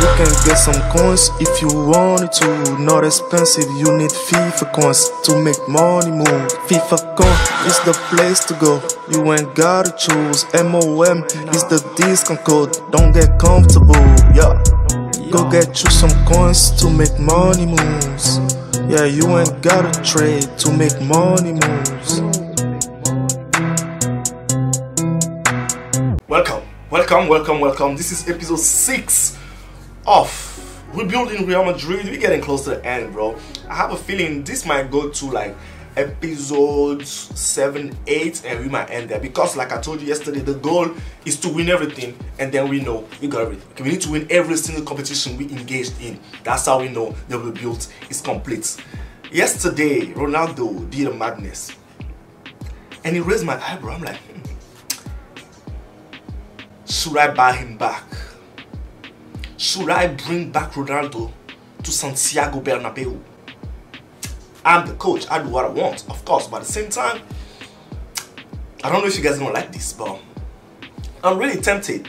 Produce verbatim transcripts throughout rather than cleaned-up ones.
You can get some coins if you want to. Not expensive, you need FIFA coins to make money move. FIFA coin is the place to go. You ain't gotta choose. M O M is the discount code. Don't get comfortable, yeah. Go get you some coins to make money moves. Yeah, you ain't gotta trade to make money moves. Welcome, welcome, welcome, welcome. This is episode six of Rebuilding Real Madrid. We're getting close to the end, bro. I have a feeling this might go to like episodes seven, eight, and we might end there, because like I told you yesterday, the goal is to win everything, and then we know we got everything. Okay, we need to win every single competition we engaged in. That's how we know the rebuild is complete. Yesterday, Ronaldo did a madness, and he raised my eyebrow. I'm like, hmm. Should I buy him back? Should I bring back Ronaldo to Santiago Bernabéu? I'm the coach, I do what I want, of course, but at the same time, I don't know if you guys are gonna like this, but I'm really tempted.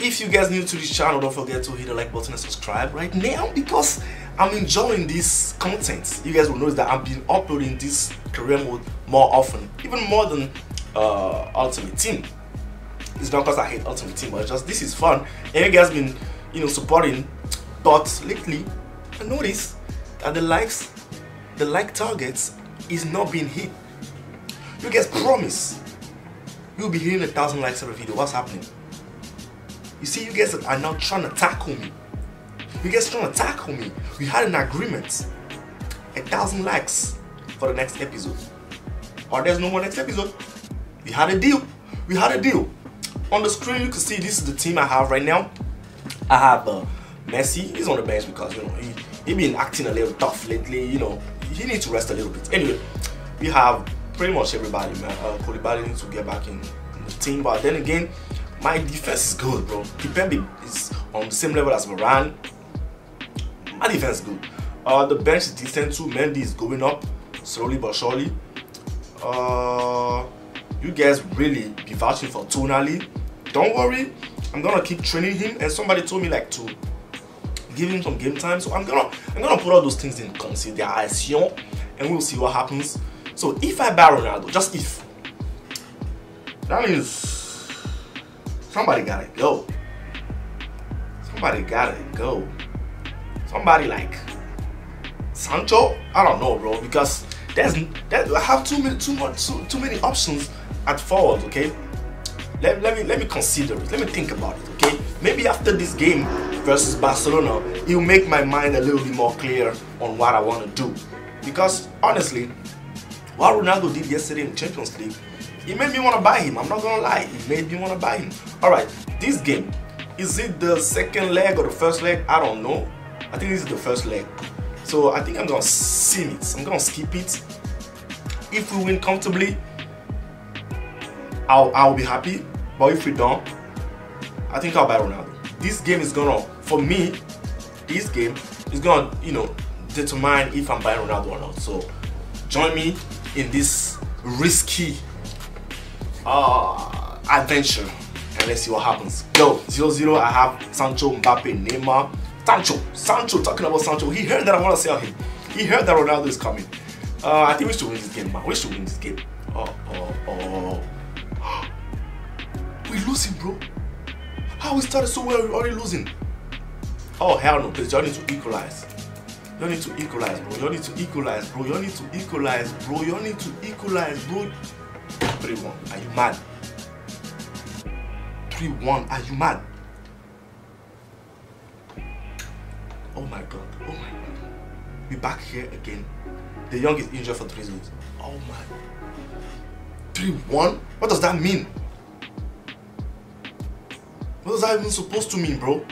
If you guys are new to this channel, don't forget to hit the like button and subscribe right now, because I'm enjoying this content. You guys will notice that I've been uploading this career mode more often, even more than uh, Ultimate Team. It's not because I hate Ultimate Team, but it's just this is fun. And you guys been, you know, supporting. But lately, I noticed that the likes, the like targets, is not being hit. You guys promise you'll be hitting a thousand likes every video. What's happening? You see, you guys are now trying to tackle me. You guys trying to tackle me. We had an agreement: a thousand likes for the next episode. Or there's no more next episode. We had a deal. We had a deal. On the screen, you can see this is the team I have right now. I have uh, Messi. He's on the bench because, you know, he, he been acting a little tough lately. You know, he needs to rest a little bit. Anyway, we have pretty much everybody, man. Uh, Koulibaly needs to get back in, in the team. But then again, my defense is good, bro. Kimpembe is on the same level as Varane. My defense is good. Uh, the bench is decent too. Mendy is going up slowly but surely. Uh, you guys really be vouching for Tonali. Don't worry, I'm gonna keep training him, and somebody told me like to give him some game time, so I'm gonna I'm gonna put all those things in consideration, and we'll see what happens. So if I buy Ronaldo, just if, that means somebody gotta go. Somebody gotta go. Somebody like Sancho. I don't know, bro, because there's that I have too many too much too, too many options at forward. Okay. Let, let me let me consider it. Let me think about it. Okay, maybe after this game versus Barcelona, it will make my mind a little bit more clear on what I want to do. Because honestly, what Ronaldo did yesterday in Champions League, it made me want to buy him. I'm not gonna lie, it made me want to buy him. All right, this game, is it the second leg or the first leg? I don't know. I think this is the first leg. So I think I'm gonna sim it. I'm gonna skip it. If we win comfortably, I'll, I'll be happy, but if we don't, I think I'll buy Ronaldo. This game is gonna, for me, this game is gonna, you know, determine if I'm buying Ronaldo or not. So join me in this risky uh, adventure, and let's see what happens. Yo, zero zero, I have Sancho, Mbappe, Neymar. Sancho, Sancho, talking about Sancho, he heard that I wanna sell him. He heard that Ronaldo is coming. Uh, I think we should win this game, man. We should win this game. Oh, oh, oh. We losing, bro. How we started so well, we're already losing. Oh hell no, please, y'all need to equalize. Y'all need to equalize, bro. Y'all need to equalize, bro. Y'all need to equalize, bro. Y'all need to equalize, bro. three one, are you mad? three one, are you mad? Oh my god, oh my god. We're back here again. The young is injured for three weeks. Oh my. three one? What does that mean? What was that even supposed to mean, bro?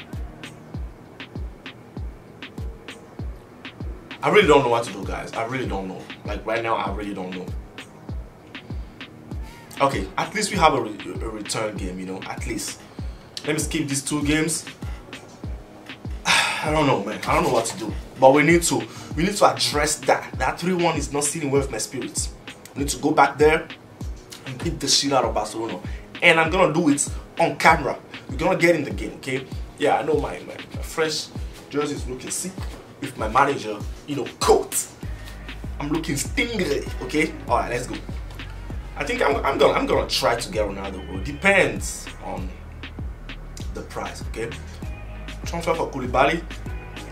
I really don't know what to do, guys. I really don't know. Like, right now, I really don't know. Okay, at least we have a, re a return game, you know, at least. Let me skip these two games. I don't know, man. I don't know what to do. But we need to, we need to address that. That three one is not sitting well with my spirits. We need to go back there and beat the shit out of Barcelona. And I'm gonna do it on camera. We're gonna get in the game, okay? Yeah, I know my, my, my fresh jersey is looking sick with my manager, you know, coat. I'm looking stingray, okay? Alright, let's go. I think I'm, I'm, gonna, I'm gonna try to get Ronaldo, bro. Depends on the price, okay? Transfer for Koulibaly.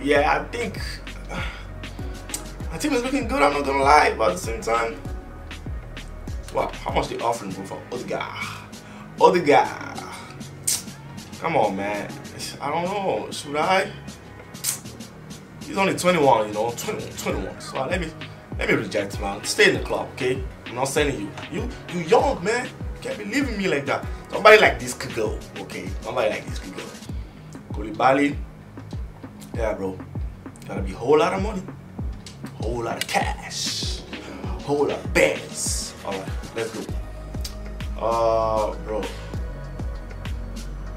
Yeah, I think uh, my team is looking good, I'm not gonna lie, but at the same time, wow, how much they offering, bro, for Ødegaard? Ødegaard. Come on, man. I don't know. Should I? He's only twenty-one, you know, twenty-one. So let me, let me reject, man. Stay in the club, okay? I'm not sending you. You, you young, man. You can't be leaving me like that. Somebody like this could go, okay? Somebody like this could go. Koulibaly. Yeah, bro. Gotta be a whole lot of money, whole lot of cash, whole lot of bands. All right, let's go. Uh, bro.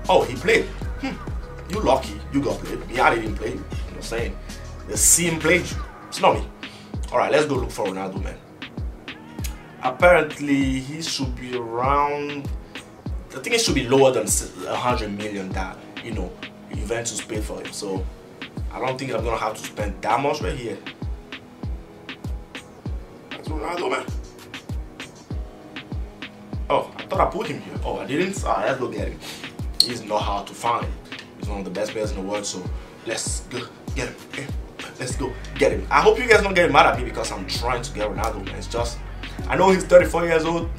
Oh, he played. Hmm. You lucky. You got played. Me, I didn't play. You know what I'm saying? The scene played you. It's not me. All right, let's go look for Ronaldo, man. Apparently, he should be around. I think it should be lower than one hundred million that, you know, Juventus paid for him. So I don't think I'm gonna have to spend that much right here. That's Ronaldo, man. Oh, I thought I put him here. Oh, I didn't. All right, let's go get him. He's not hard to find. He's one of the best players in the world, so let's go get him. Let's go get him. I hope you guys don't get mad at me because I'm trying to get Ronaldo, man. It's just, I know he's thirty-four years old.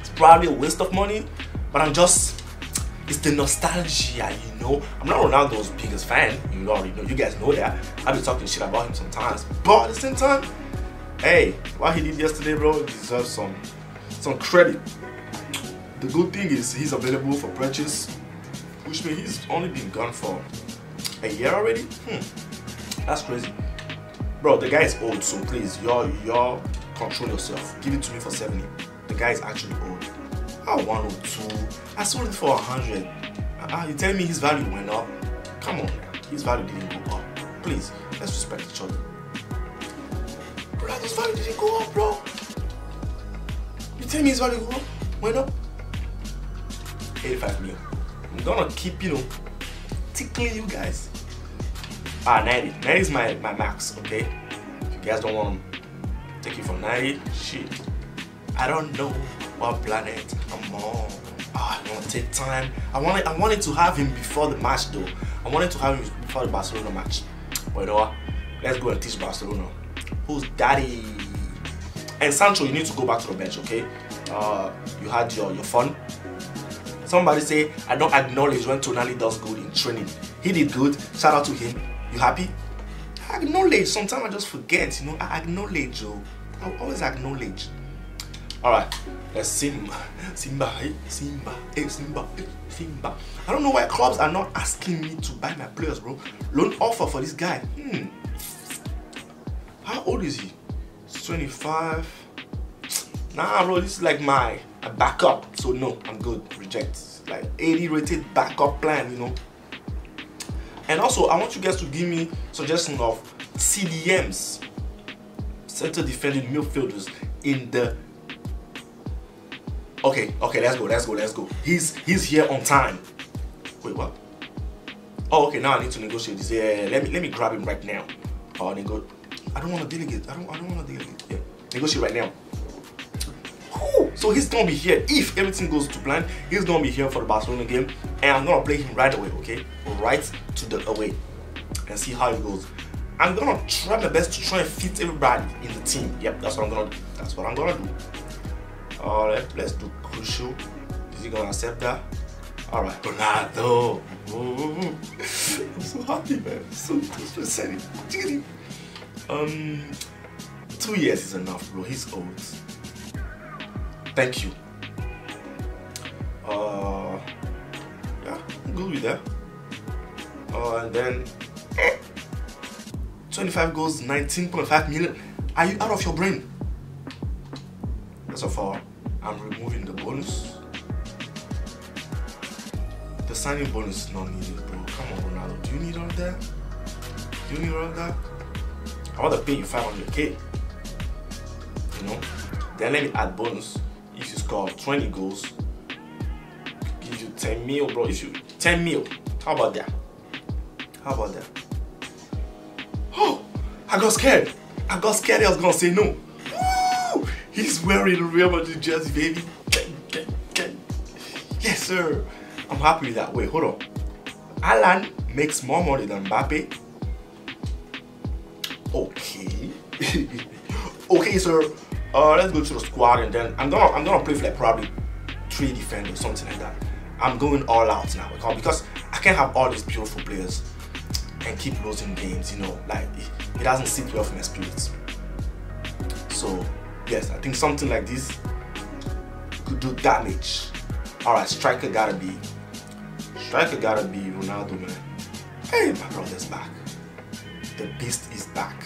It's probably a waste of money, but I'm just, it's the nostalgia, you know. I'm not Ronaldo's biggest fan. You already know. You guys know that. I've been talking shit about him sometimes, but at the same time, hey, what he did yesterday, bro, deserves some, some credit. The good thing is he's available for purchase, which means he's only been gone for a year already. Hmm, that's crazy, bro. The guy is old, so please, y'all, y'all control yourself. Give it to me for seventy. The guy is actually old. Ah, one oh two. I sold it for one hundred. Ah, you tell me his value went up? Come on, his value didn't go up. Please, let's respect each other. Bro, his value didn't go up, bro. You tell me his value went up? Went up? eighty-five million. I'm gonna keep, you know, tickling you guys. Ah, ninety. ninety is my, my max, okay? If you guys don't want to take it for ninety, shit. I don't know what planet I'm on. Ah, I wanna take time. I wanted, I wanted to have him before the match, though. I wanted to have him before the Barcelona match. But you know what? Let's go and teach Barcelona. Who's daddy? And Sancho, you need to go back to the bench, okay? Uh, you had your, your fun. Somebody say, I don't acknowledge when Tonali does good in training. He did good. Shout out to him. You happy? I acknowledge. Sometimes I just forget, you know. I acknowledge, yo. I always acknowledge. All right. Let's Simba. Simba. Hey, Simba. Hey, Simba. Hey, Simba. I don't know why clubs are not asking me to buy my players, bro. Loan offer for this guy. Hmm. How old is he? He's twenty-five. Nah, bro. This is like my... a backup, so no, I'm good. Reject. Like eighty rated backup plan, you know. And also, I want you guys to give me suggestion of C D Ms, center defending midfielders in the. Okay, okay, let's go, let's go, let's go. He's he's here on time. Wait, what? Oh, okay. Now I need to negotiate this. Yeah, let me let me grab him right now. Oh, nego. I don't want to delegate. I don't. I don't want to delegate. Yeah, negotiate right now. So he's gonna be here if everything goes to plan. He's gonna be here for the Barcelona game, and I'm gonna play him right away, okay? Right to the away, and see how it goes. I'm gonna try my best to try and fit everybody in the team. Yep, that's what I'm gonna do. That's what I'm gonna do. All right, let's do crucial. Is he gonna accept that? All right, Ronaldo. Oh, I'm so happy, man. So excited. Um, two years is enough, bro. He's old. Thank you. Uh, yeah, I'm good with that. Uh, and then twenty-five goals, nineteen point five million. Are you out of your brain? First of all, I'm removing the bonus. The signing bonus is not needed, bro. Come on, Ronaldo. Do you need all that? Do you need all that? I want to pay you five hundred K. You know? Then let me add bonus. If you score twenty goals, give you ten mil, bro. If you ten mil, how about that? How about that? Oh, I got scared. I got scared I was gonna say no. Woo! He's wearing Real Madrid jersey, baby. Yes, sir. I'm happy with that. Wait, hold on. Alan makes more money than Mbappé. Okay. Okay, sir. Uh, let's go to the squad, and then I'm gonna I'm gonna play for like probably three defenders, something like that. I'm going all out now because I can't have all these beautiful players and keep losing games. You know, like it, it doesn't sit well for my spirits. So yes, I think something like this could do damage. All right, striker gotta be striker gotta be Ronaldo, man. Hey, my brother's back. The beast is back.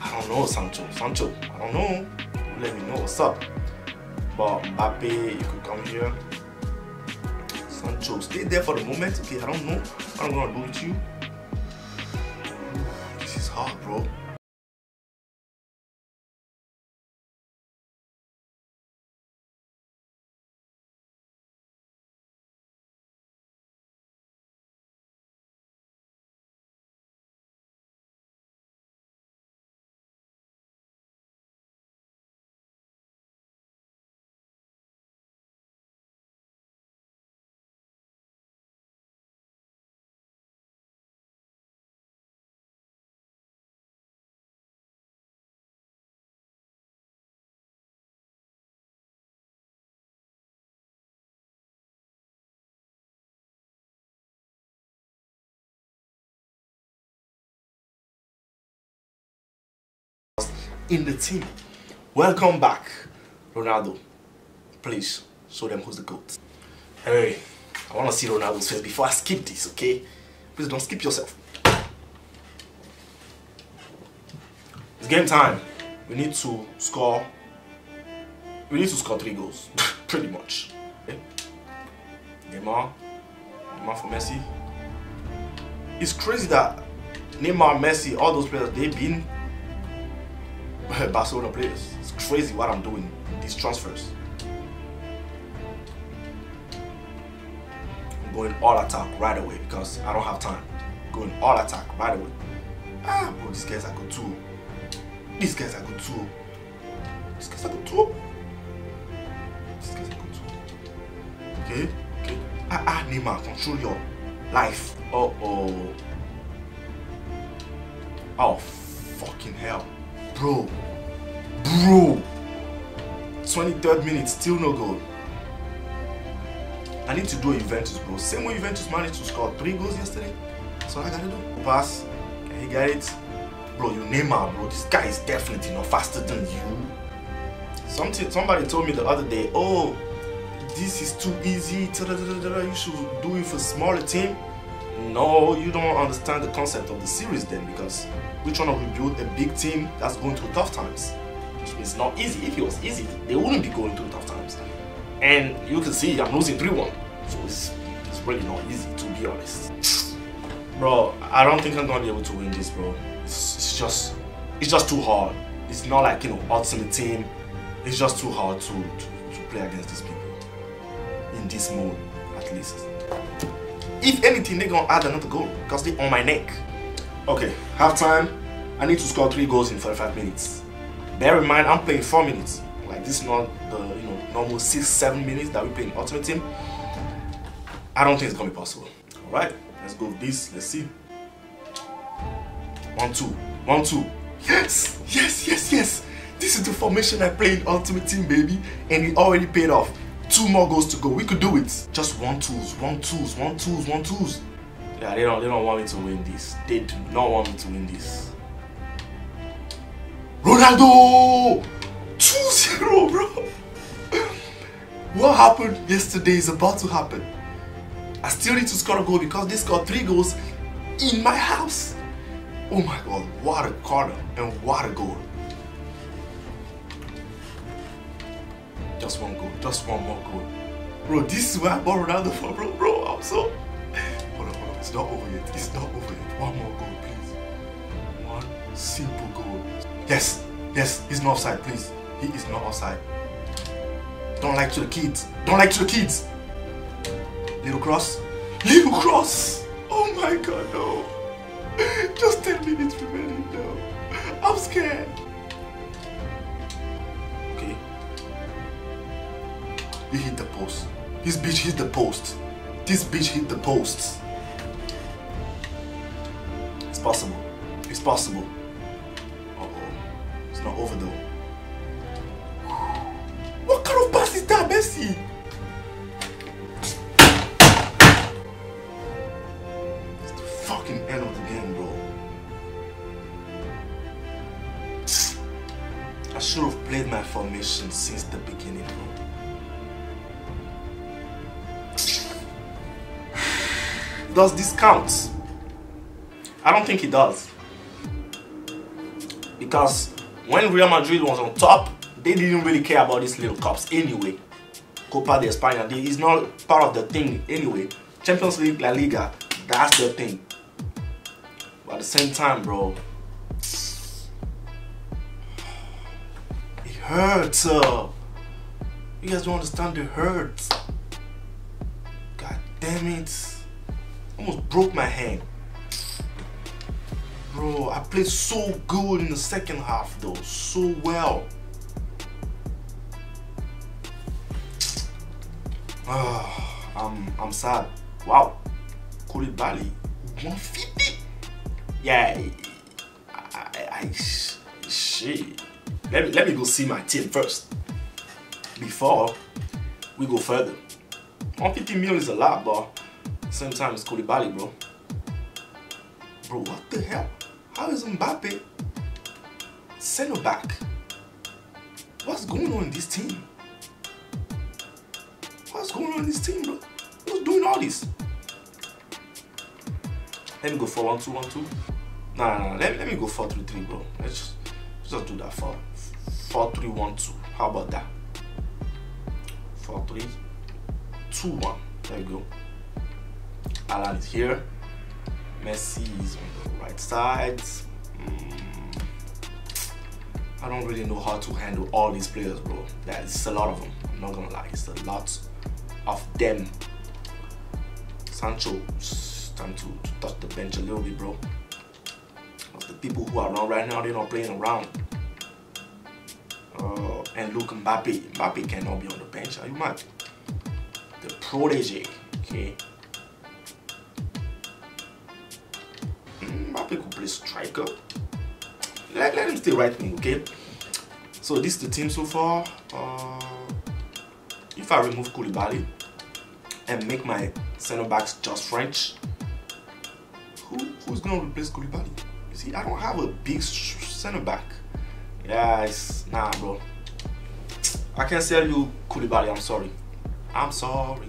I don't know, Sancho. Sancho, I don't know. Let me know what's up. But Mbappé, you could come here. Sancho, stay there for the moment. Okay, I don't know what I'm gonna do with you. This is hard, bro. In the team. Welcome back, Ronaldo. Please show them who's the GOAT. Hey, I want to see Ronaldo's face before I skip this, okay? Please don't skip yourself. It's game time. We need to score. We need to score three goals, pretty much. Okay? Neymar, Neymar for Messi. It's crazy that Neymar, Messi, all those players, they've been Barcelona players. It's crazy what I'm doing in these transfers. I'm going all attack right away because I don't have time. Going all attack right away. Ah, bro, these guys are good too. These guys are good too. These guys are good too. These guys are good too. Okay, okay. Ah, ah, Neymar, control your life. Oh, oh. Oh, fucking hell. Bro, bro, twenty-third minute, still no goal. I need to do Juventus, bro. Same way Juventus managed to score three goals yesterday. That's all I gotta do. Pass, he got it. Bro, you Neymar, bro. This guy is definitely not faster than you. Something, somebody told me the other day, oh, this is too easy, you should do it for smaller team. No, you don't understand the concept of the series then, because we're trying to rebuild a big team that's going through tough times. Which means not easy. If it was easy, they wouldn't be going through tough times. And you can see I'm losing three one. So it's, it's really not easy, to be honest. Bro, I don't think I'm gonna be able to win this, bro. It's, it's just it's just too hard. It's not like, you know, ultimate team. It's just too hard to, to, to play against these people. In this mode, at least. If anything, they're gonna add another goal because they're on my neck. Okay, half time. I need to score three goals in forty-five minutes. Bear in mind, I'm playing four minutes. Like, this is not the, you know, normal six, seven minutes that we play in Ultimate Team. I don't think it's gonna be possible. All right, let's go with this. Let's see. One, two, one, two. Yes, yes, yes, yes. This is the formation I played in Ultimate Team, baby, and it already paid off. Two more goals to go. We could do it. Just one twos, one twos, one twos, one twos. Yeah, they don't they don't want me to win this. They do not want me to win this. Ronaldo! two zero, bro! What happened yesterday is about to happen. I still need to score a goal because they scored three goals in my house. Oh my god, what a corner and what a goal. Just one goal, just one more goal. Bro, this is where I bought Ronaldo for, bro. Bro, I'm so... Hold on, hold on, it's not over yet, it's not over yet. One more goal, please. One simple goal. Yes, yes, he's not offside, please. He is not offside. Don't lie to the kids. Don't lie to the kids. Little cross. Little cross. Oh my god, no. Just ten minutes remaining now. I'm scared. Okay. He hit the post. This bitch hit the post. This bitch hit the post. It's possible. It's possible. Uh-oh. It's not over though. What kind of pass is that, Messi? I should have played my formation since the beginning, bro. Does this count? I don't think it does. Because when Real Madrid was on top, they didn't really care about these little cups anyway. Copa de España is not part of the thing anyway. Champions League, La Liga, that's the thing. But at the same time, bro, hurts. Uh, you guys don't understand the hurt. God damn it. Almost broke my hand. Bro, I played so good in the second half though. So well. Uh, I'm I'm sad. Wow. Koulibaly. one fifty? Yeah. I, I, I shit. Let me, let me go see my team first, before we go further. one hundred fifty million is a lot, but same time it's Koulibaly, bro. Bro, what the hell? How is Mbappé center back? What's going on in this team? What's going on in this team, bro? Who's doing all this? Let me go for one two one two. Nah, nah, nah. Let, let me go four three three, bro. Let's just, just do that for four three one two. How about that? four three two one. There you go. Alan is here. Messi is on the right side. Mm. I don't really know how to handle all these players, bro. That's a lot of them. I'm not gonna lie, it's a lot of them. Sancho, it's time to, to touch the bench a little bit, bro. The people who are around right now, they're not playing around. Uh, and look, Mbappe, Mbappe cannot be on the bench. Are you mad? The protege, okay. Mbappe could play striker. Let, let him stay right wing, okay. So this is the team so far. Uh, if I remove Koulibaly and make my center backs just French, who who's gonna replace Koulibaly? See, I don't have a big center back. Yes, nah, bro. I can't sell you Koulibaly. I'm sorry. I'm sorry.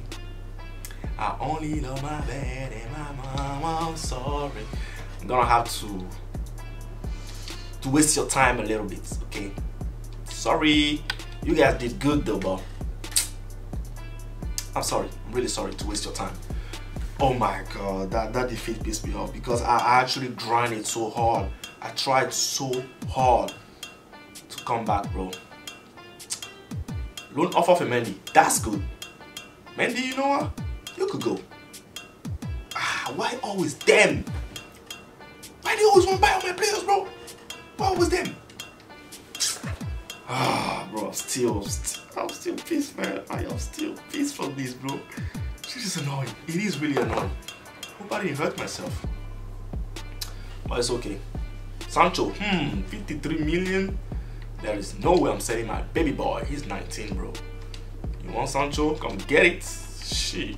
I only love my bed and my mama. I'm sorry. I'm gonna have to to waste your time a little bit, okay? Sorry. You guys did good though, bro. I'm sorry. I'm really sorry to waste your time. Oh my god, that, that defeat pissed me off because I actually grinded so hard. I tried so hard to come back, bro. Loan offer for Mendy, that's good. Mendy, you know what? You could go. Ah, why always them? Why they always want to buy all my players, bro? Why always them? Ah, bro, I'm still, st I'm still pissed, man. I am still pissed for this, bro. This is annoying. It is really annoying. Hope I didn't hurt myself. But it's okay. Sancho, hmm, fifty-three million. There is no way I'm selling my baby boy. He's nineteen, bro. You want Sancho? Come get it. Shit.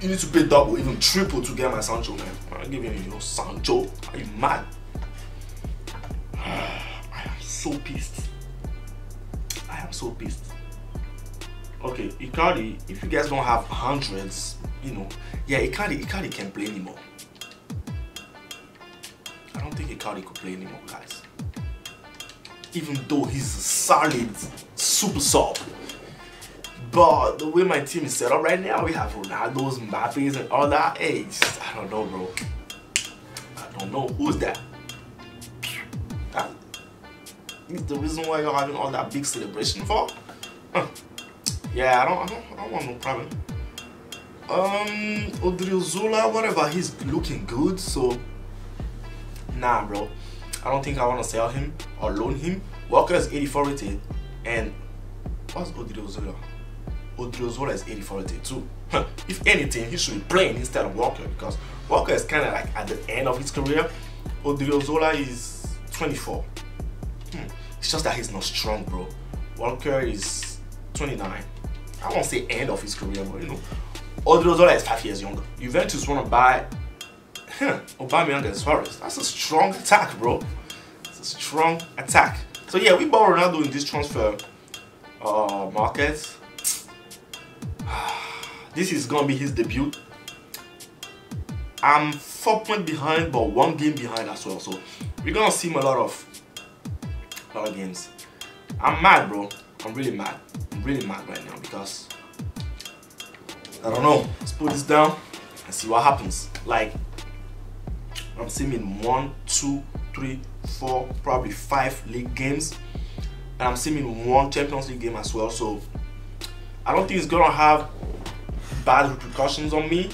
You need to pay double, even triple to get my Sancho, man. I'm giving you your Sancho. Are you mad? I am so pissed. I am so pissed. Okay, Icardi, if you guys don't have hundreds, you know, yeah, Icardi, Icardi can't play anymore. I don't think Icardi could play anymore, guys. Even though he's a solid super sub. But the way my team is set up right now, we have Ronaldo's, Mbappe's and all that. Hey, just, I don't know, bro. I don't know. Who's that? That is the reason why you're having all that big celebration for? Huh. Yeah, I don't, I don't, I don't want no problem. Um, Odriozola, whatever, he's looking good, so nah, bro. I don't think I want to sell him or loan him. Walker is eighty-four rated, and what's Odriozola? Odriozola is eighty-four rated too. If anything, he should be playing instead of Walker, because Walker is kind of like at the end of his career. Odriozola is twenty-four. Hmm. It's just that he's not strong, bro. Walker is twenty-nine. I won't say end of his career, but you know. Odriozola is five years younger. Juventus want to buy huh, Aubameyang and Suárez. That's a strong attack, bro. It's a strong attack. So yeah, we bought Ronaldo in this transfer uh, market. This is going to be his debut. I'm four points behind, but one game behind as well. So we're going to see him a lot of, a lot of games. I'm mad, bro. I'm really mad. I'm really mad right now because... I don't know. Let's put this down and see what happens. Like, I'm seeing in one, two, three, four, probably five league games, and I'm seeing in one Champions League game as well. So, I don't think it's gonna have bad repercussions on me,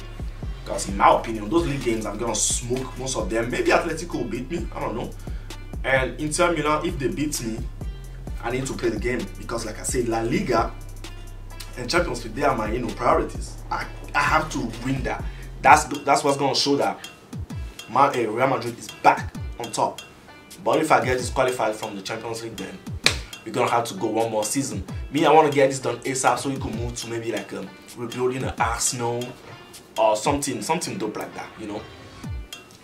because in my opinion, those league games I'm gonna smoke most of them. Maybe Atlético will beat me. I don't know. And Inter Milan, if they beat me, I need to play the game because, like I said, La Liga and Champions League, they are my, you know, priorities. I, I have to win that. That's that's what's gonna show that my, uh, Real Madrid is back on top. But if I get disqualified from the Champions League, then we're gonna have to go one more season. Me, I want to get this done ASAP so you can move to maybe like um, rebuilding an Arsenal or something, something dope like that. You know,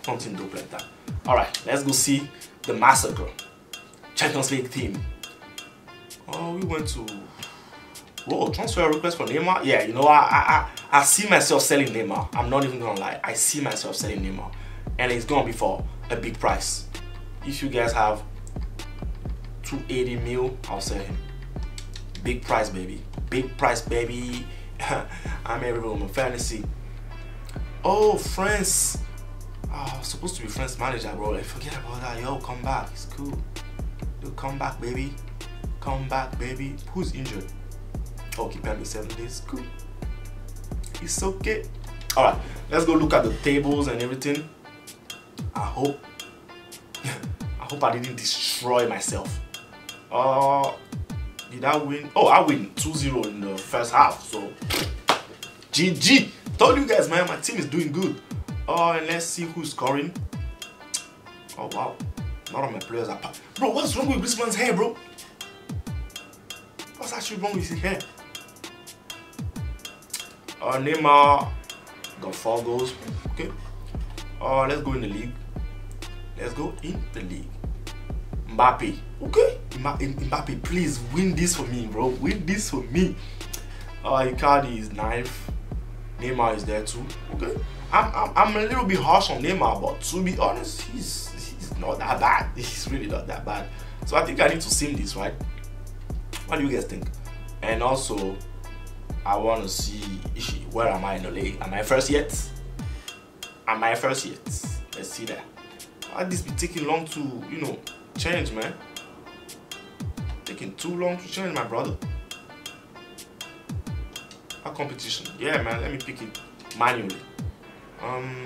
something dope like that. All right, let's go see the massacre Champions League team. Oh, we went to. Whoa, transfer request for Neymar? Yeah, you know, I, I, I see myself selling Neymar. I'm not even gonna lie. I see myself selling Neymar. And it's gonna be for a big price. If you guys have two eighty mil, I'll sell him. Big price, baby. Big price, baby. I'm a room of fantasy. Oh, France. Oh, I'm supposed to be France manager, bro. Like, forget about that. Yo, come back. It's cool. Yo, come back, baby. Come back, baby. Who's injured? Oh, Kimpembe seven days. Cool. It's okay. Alright, let's go look at the tables and everything. I hope I hope I didn't destroy myself. Uh did I win? Oh, I win two zero in the first half. So G G. Told you guys, man, my team is doing good. Oh, uh, and let's see who's scoring. Oh wow. None of my players are packed. Bro, what's wrong with this man's hair, bro? What's actually wrong with his hair? Uh, Neymar got four goals. Okay. Uh, let's go in the league. Let's go in the league. Mbappé. Okay. Mbappé, please win this for me, bro. Win this for me. Uh, Icardi is ninth. Neymar is there too. Okay. I'm, I'm I'm a little bit harsh on Neymar, but to be honest, he's he's not that bad. He's really not that bad. So I think I need to sim this, right? What do you guys think? And also, I want to see where am I in the league? Am I first yet? Am I first yet? Let's see that. Why this be taking long to, you know, change, man? Taking too long to change, my brother. A competition? Yeah, man. Let me pick it manually. Um,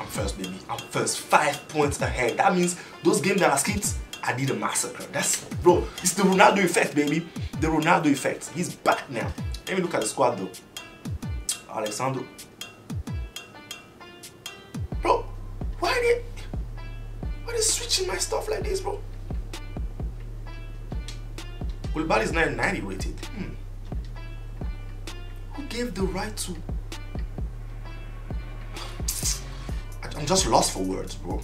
I'm first, baby. I'm first. Five points ahead. That means those games that I skipped, I did a massacre. That's, bro, it's the Ronaldo effect, baby. The Ronaldo effect. He's back now. Let me look at the squad, though. Alexandro. Bro, why did... Why are they switching my stuff like this, bro? Koulibaly is nine ninety rated. Hmm. Who gave the right to... I'm just lost for words, bro.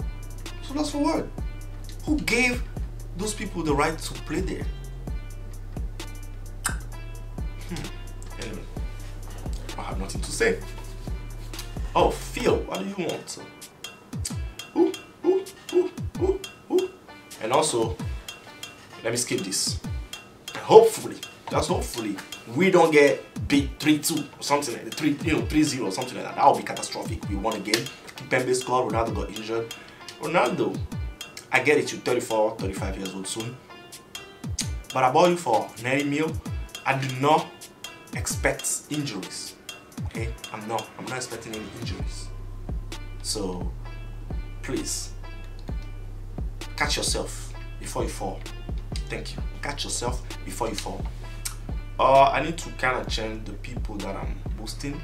I'm just lost for words. Who gave those people the right to play there? Hmm. Anyway, I have nothing to say. Oh, Phil, what do you want? Ooh, ooh, ooh, ooh, ooh. And also, let me skip this. Hopefully, just hopefully, we don't get beat three two or something like that. Three, you know, three zero or something like that. That would be catastrophic. We won again. Kimpembe scored. Ronaldo got injured. Ronaldo. I get it, you're thirty-four, thirty-five years old soon. But I bought you for ninety mil. I did not expect injuries. Okay, I'm not. I'm not expecting any injuries. So please catch yourself before you fall. Thank you. Catch yourself before you fall. Uh, I need to kind of change the people that I'm boosting.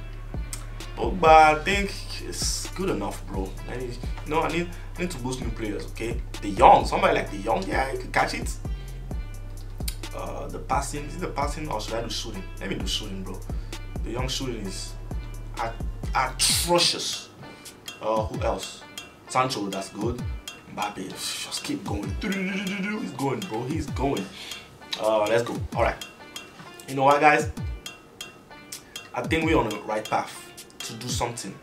But, but I think it's good enough, bro. I need, you know, I need, I need to boost new players, okay? The young, somebody like the young, yeah, you can catch it. Uh, the passing, is it the passing or should I do shooting? Let me do shooting, bro. The young shooting is at, atrocious. Uh, who else? Sancho, that's good. Mbappé, just keep going. He's going, bro. He's going. Uh, let's go. All right. You know what, guys? I think we're on the right path to do something.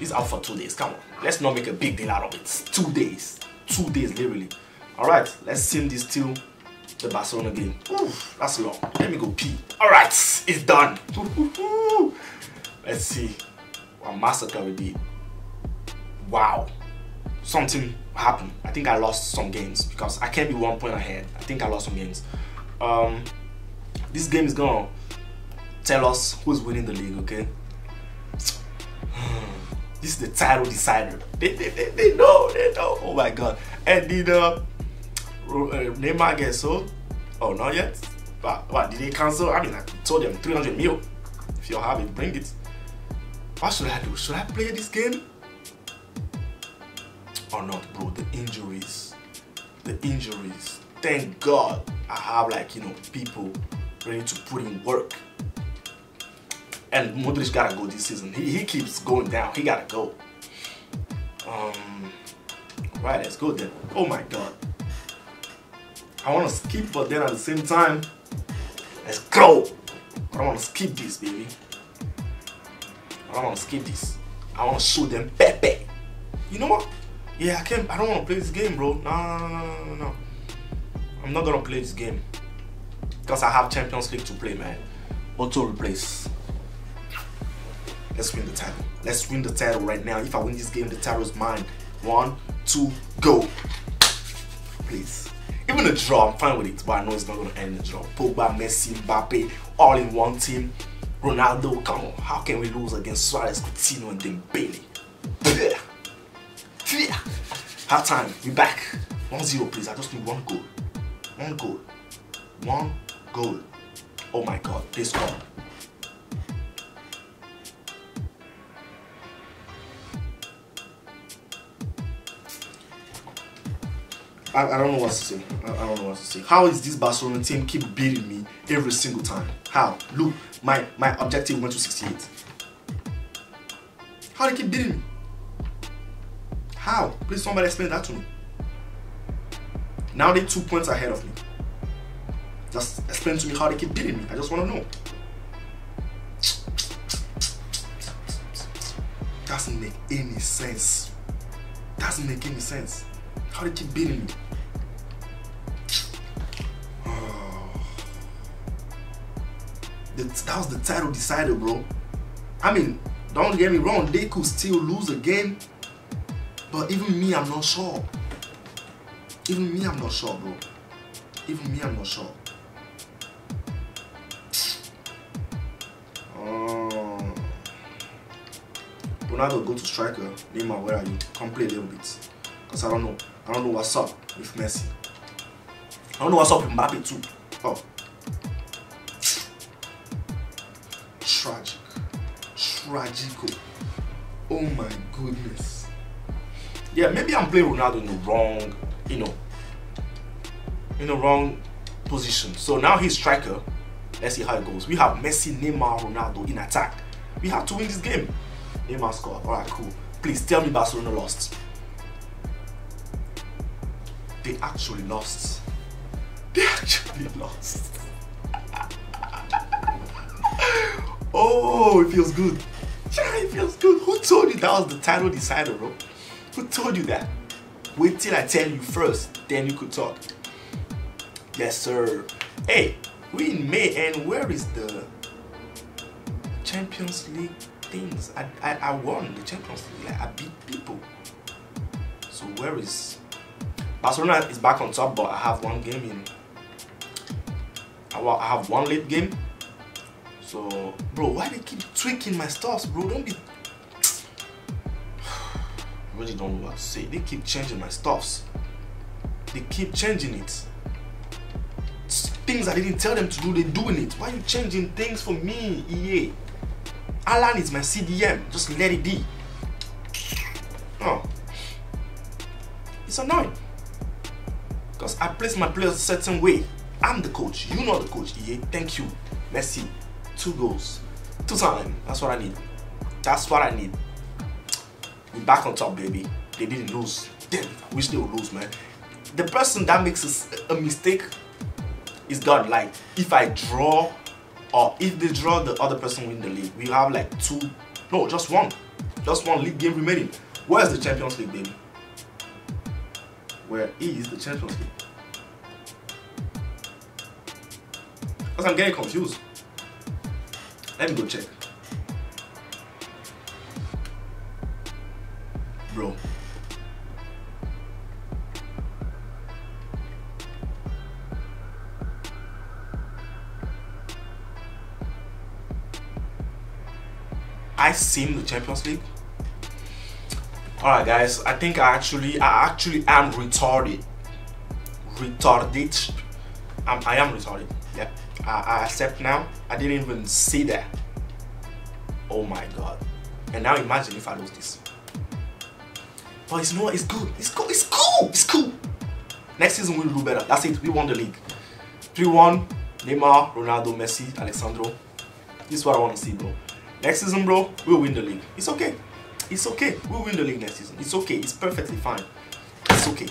It's out for two days. Come on, let's not make a big deal out of it. Two days, two days, literally. All right, let's sim this till the Barcelona game. Oof, that's long. Let me go pee. All right, it's done. Let's see what massacre we did. Wow, something happened. I think I lost some games because I can't be one point ahead. I think I lost some games. Um, this game is gonna tell us who's winning the league. Okay. This is the title decider. They, they, they, they know, they know. Oh my God. And did uh, Neymar get sold? Oh, not yet. But what, did they cancel? I mean, I told them three hundred mil. If you have it, bring it. What should I do? Should I play this game or not, bro? The injuries. The injuries. Thank God I have, like, you know, people ready to put in work. And Modrić gotta go this season. He, he keeps going down. He gotta go. Um, right, let's go then. Oh my God. I wanna skip, but then at the same time, let's go. I don't wanna skip this, baby. I don't wanna skip this. I wanna show them Pepe. You know what? Yeah, I can't. I don't wanna play this game, bro. No, no, no, no, no. I'm not gonna play this game because I have Champions League to play, man. Auto replace. Let's win the title. Let's win the title right now. If I win this game, the title is mine. One, two, go. Please. Even a draw, I'm fine with it, but I know it's not going to end in a draw. Pogba, Messi, Mbappe, all in one team. Ronaldo, come on. How can we lose against Suárez, Coutinho, and then Bailey? Half time, we back. one zero, please. I just need one goal. One goal. One goal. Oh my God, they scored. I, I don't know what to say. I, I don't know what to say. How is this Barcelona team keep beating me every single time? How? Look, my, my objective went to sixty-eight. How they keep beating me? How? Please somebody explain that to me. Now they're two points ahead of me. Just explain to me how they keep beating me. I just want to know. Doesn't make any sense. Doesn't make any sense. How they keep beating me. Oh. The, that was the title decider, bro. I mean, don't get me wrong. They could still lose again. But even me, I'm not sure. Even me, I'm not sure, bro. Even me, I'm not sure. Ronaldo, go to striker. Neymar, where are you? Come play a little bit. Because I don't know. I don't know what's up with Messi. I don't know what's up with Mbappé too. Oh. Tragic. Tragico. Oh my goodness. Yeah, maybe I'm playing Ronaldo in the wrong, you know, in the wrong position. So now he's striker. Let's see how it goes. We have Messi, Neymar, Ronaldo in attack. We have to win this game. Neymar scored. Alright, cool. Please tell me Barcelona lost. They actually lost. They actually lost. Oh, it feels good. Yeah, it feels good. Who told you that was the title decider, bro? Who told you that? Wait till I tell you first, then you could talk. Yes, sir. Hey, we in May, and where is the Champions League things? I, I, I won the Champions League. Like, I beat people. So where is... Barcelona is back on top, but I have one game in. I have one late game, So, bro, why they keep tweaking my stuffs, bro? Don't be... I really don't know what to say. They keep changing my stuffs. They keep changing it. Things I didn't tell them to do, they're doing it. Why are you changing things for me, E A? Alan is my C D M. Just let it be. Oh. It's annoying. Because I place my players a certain way. I'm the coach. You're not the coach, E A. Thank you. Messi. Two goals. Two time. That's what I need. That's what I need. We're back on top, baby. They didn't lose. Damn, I wish they would lose, man. The person that makes a mistake is God. Like, if I draw or if they draw, the other person win the league. We have like two, no, just one. Just one league game remaining. Where's the Champions League, baby? Where is the Champions League? Because I'm getting confused. Let me go check. Bro. I seen the Champions League. Alright guys, I think I actually I actually am retarded. Retarded. Um, I am retarded. Yep. I, I accept now. I didn't even see that. Oh my god. And now imagine if I lose this. But it's not, it's good. It's cool. It's cool. It's cool. Next season we'll do better. That's it. We won the league. three one. Neymar, Ronaldo, Messi, Alessandro. This is what I want to see, bro. Next season, bro, we'll win the league. It's okay. It's okay. We'll win the league next season. It's okay. It's perfectly fine. It's okay.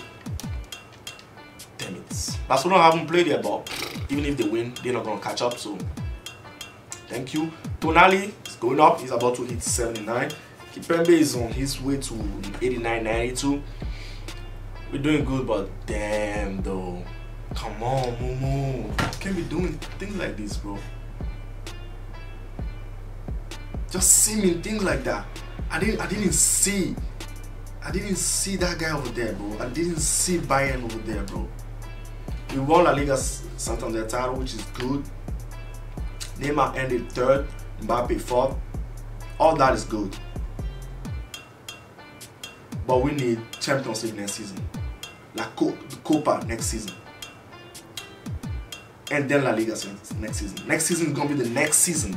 Damn it. Barcelona haven't played yet, but even if they win, they're not going to catch up. So, thank you. Tonali is going up. He's about to hit seventy-nine. Kimpembe is on his way to eighty-nine, ninety-two. We're doing good, but damn, though. Come on, Mumu. Can't be doing things like this, bro. Just seeming things like that. I didn't I didn't see I didn't see that guy over there, bro. I didn't see Bayern over there, bro. We won La Liga Santander title, which is good. Neymar ended third, Mbappé fourth. All that is good. But we need Champions League next season. La Copa next season. And then La Liga next season. Next season is gonna be the next season.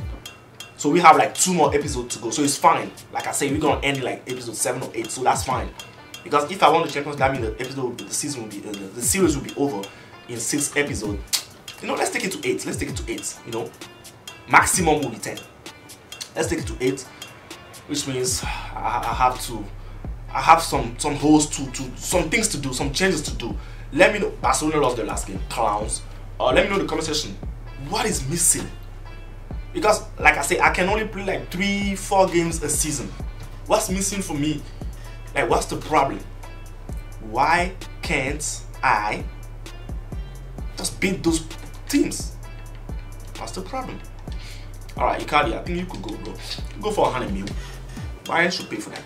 So we have like two more episodes to go, so it's fine. Like I say, we're gonna end like episode seven or eight, so that's fine. Because if I won the Champions, that means the episode, the season will be, uh, the series will be over in six episodes. You know, let's take it to eight. Let's take it to eight. You know, maximum will be ten. Let's take it to eight, which means I, I have to, I have some some holes to to some things to do, some changes to do. Let me know. Barcelona lost the last game, clowns. Uh, let me know in the comment section what is missing. Because, like I say, I can only play like three, four games a season. What's missing for me? Like, what's the problem? Why can't I just beat those teams? What's the problem? All right, Icardi, I think you could go, bro. You go for a hundred mil. Bayern should pay for that.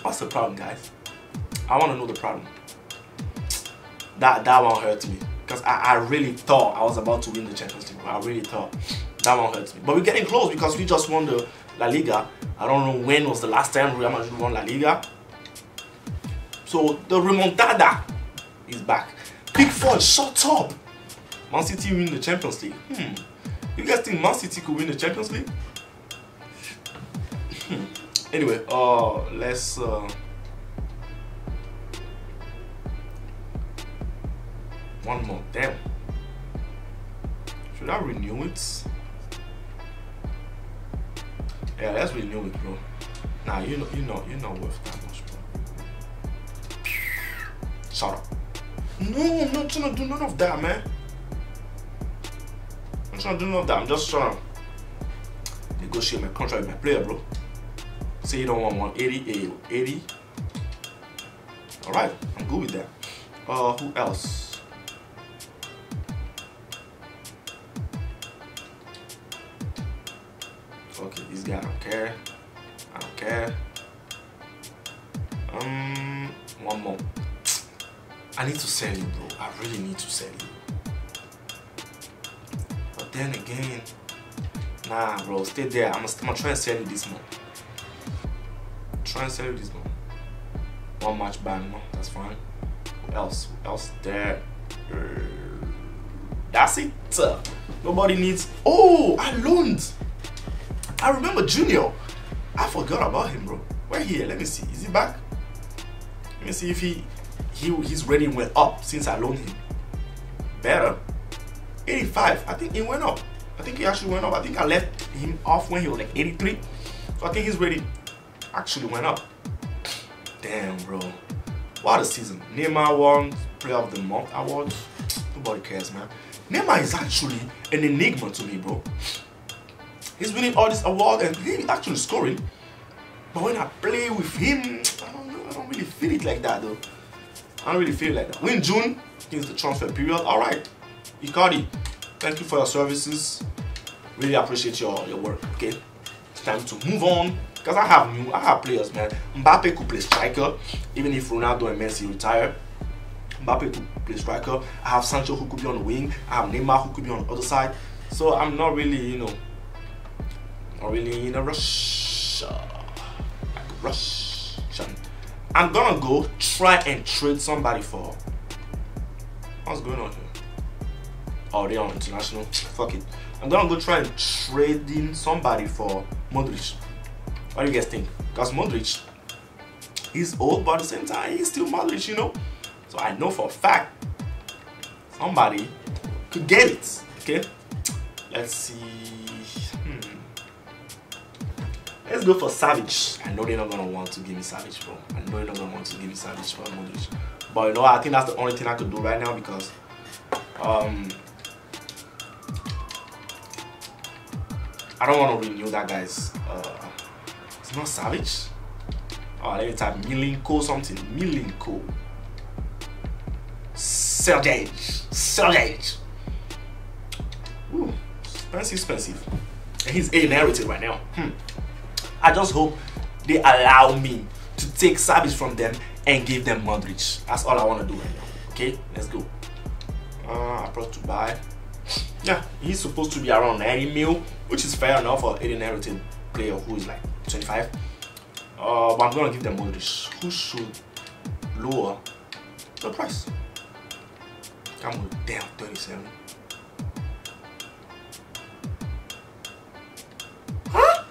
What's the problem, guys? I want to know the problem. That that one hurts me because I, I really thought I was about to win the Champions League. I really thought. That one hurts me. But we're getting close because we just won the La Liga. I don't know when was the last time Real Madrid won La Liga. So the remontada is back. Pickford, shut up! Man City win the Champions League. Hmm. You guys think Man City could win the Champions League? Hmm. Anyway, uh, let's... Uh... One more. Damn. Should I renew it? Yeah, let's renew it, bro. Nah, you know, you know, you're not worth that much, bro. Shut up. No, I'm not trying to do none of that, man. I'm trying to do none of that. I'm just trying to negotiate my contract with my player, bro. Say you don't want one eighty, eighty. All right, I'm good with that. Uh, who else? Okay, this guy, I don't care. I don't care. Um, one more. I need to sell you, bro. I really need to sell you. But then again, Nah, bro, stay there. I'm gonna try and sell you this month. Try and sell you this month. One match ban, no, that's fine. Who else? Who else there? Uh, that's it. Nobody needs. Oh, I loaned. I remember Junior. I forgot about him, bro. Where here? Let me see. Is he back? Let me see if he he his rating went up since I loaned him. Better. eighty-five. I think it went up. I think he actually went up. I think I left him off when he was like eighty-three. So I think his rating actually went up. Damn, bro. What a season. Neymar won Player of the Month award. Nobody cares, man. Neymar is actually an enigma to me, bro. He's winning all this award and he's actually scoring. But when I play with him, I don't know, I don't really feel it like that, though. I don't really feel it like that. We're in June, it's the transfer period. All right. Icardi, thank you for your services. Really appreciate your, your work, okay? It's time to move on. Because I have new, I have players, man. Mbappé could play striker, even if Ronaldo and Messi retire. Mbappé could play striker. I have Sancho who could be on the wing. I have Neymar who could be on the other side. So I'm not really, you know, not really in a rush. I could rush. I'm gonna go try and trade somebody for. What's going on here? Oh, they are international. Fuck it. I'm gonna go try and trade in somebody for Modrić. What do you guys think? Because Modrić, he's old, but at the same time, he's still Modrić, you know? So I know for a fact somebody could get it, okay? Let's see. Hmm. Let's go for Savage. I know they're not going to want to give me Savage, bro. I know they're not going to want to give me Savage for Modrić. But, you know, I think that's the only thing I could do right now because... Um, I don't want to renew that guy's... Uh, it's not Savage. Oh, let me type Milinko something. Milinko. Sergej. Sergej. Ooh, expensive, expensive. And he's A-merited right now. Hmm. I just hope they allow me to take Savage from them and give them Modrić. That's all I want to do right now. Okay, let's go. Uh, approach to buy. Yeah, he's supposed to be around ninety mil, which is fair enough for an inherited player who is like twenty-five. Uh, but I'm gonna give them Modrić. Who should lower the price? I'm with damn thirty-seven. Huh?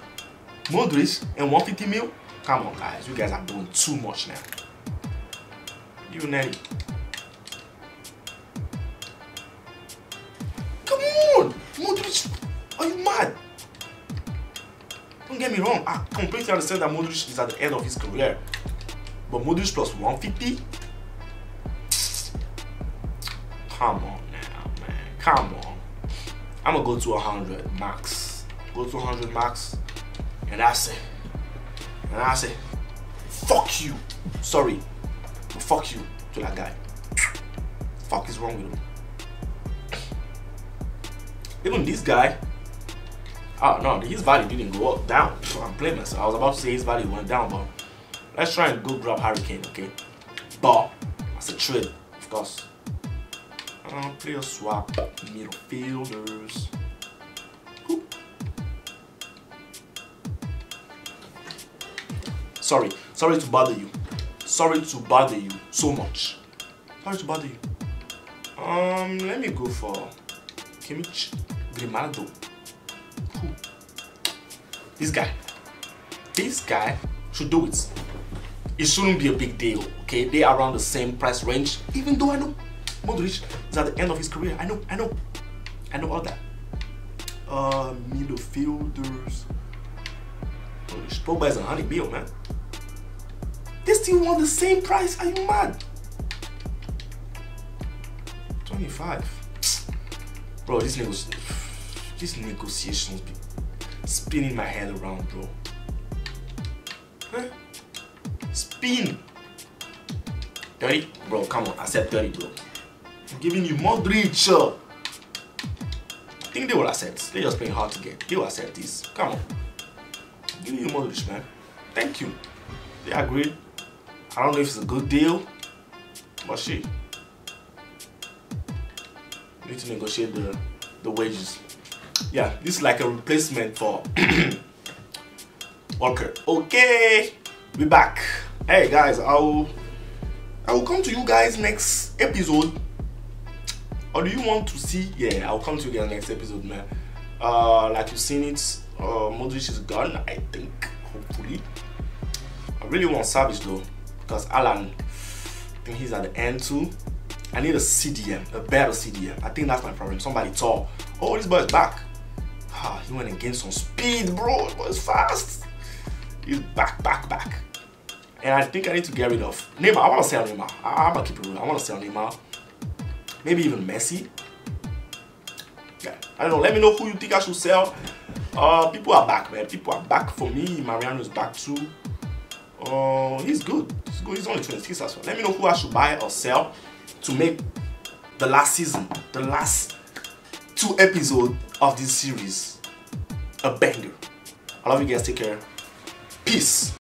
Modrić and one fifty mil? Come on, guys, you guys are doing too much now. You ninety. Don't get me wrong, I completely understand that Modrić is at the end of his career, but Modrić plus one fifty? Come on now, man, come on. I'm gonna go to one hundred max, go to one hundred max, and I say, and I say, fuck you, sorry, but fuck you to that guy. The fuck is wrong with him? Even this guy. Oh no, his value didn't go up, down. I'm playing myself. I was about to say his value went down, but let's try and go grab Harry Kane, okay? But that's a trade, of course. Uh, player swap, midfielders. Ooh. Sorry, sorry to bother you. Sorry to bother you so much. Sorry to bother you. Um, let me go for Kimmich, Grimaldo. This guy, this guy should do it. It shouldn't be a big deal, okay? They are around the same price range, even though I know Modrić is at the end of his career. I know, I know, I know all that. Uh, midfielders. Modrić, Pogba is a honey bill, man. They still want the same price. Are you mad? twenty-five. Bro, this nigga's. These negotiations be spinning my head around, bro. Huh? Spin! thirty? Bro, come on. I said thirty, bro. I'm giving you Modrić. I think they will accept. They're just playing hard to get. They will accept this. Come on. I'm giving you Modrić, man. Thank you. They agreed. I don't know if it's a good deal, but shit. We need to negotiate the, the wages. yeah, this is like a replacement for Walker. Okay, we're back. Hey guys, I'll I will come to you guys next episode. Or do you want to see? Yeah, I'll come to you guys next episode, man. Uh, like you've seen it, uh, Modrić is gone, I think. Hopefully, I really want Savage though, because Alan, I think he's at the end too. I need a C D M, a better C D M. I think that's my problem. Somebody tall. Oh, this boy is back. Ah, he went and gained some speed, bro. This boy is fast. He's back, back, back. And I think I need to get rid of Neymar. I want to sell Neymar. I'm gonna keep it real. I want to sell Neymar. Maybe even Messi. Yeah, I don't know. Let me know who you think I should sell. Uh, people are back, man. People are back for me. Mariano is back too. Uh, he's good. He's good. He's only twenty-six as well. Let me know who I should buy or sell to make the last season, the last two episodes of this series, a banger. I love you guys. Take care. Peace.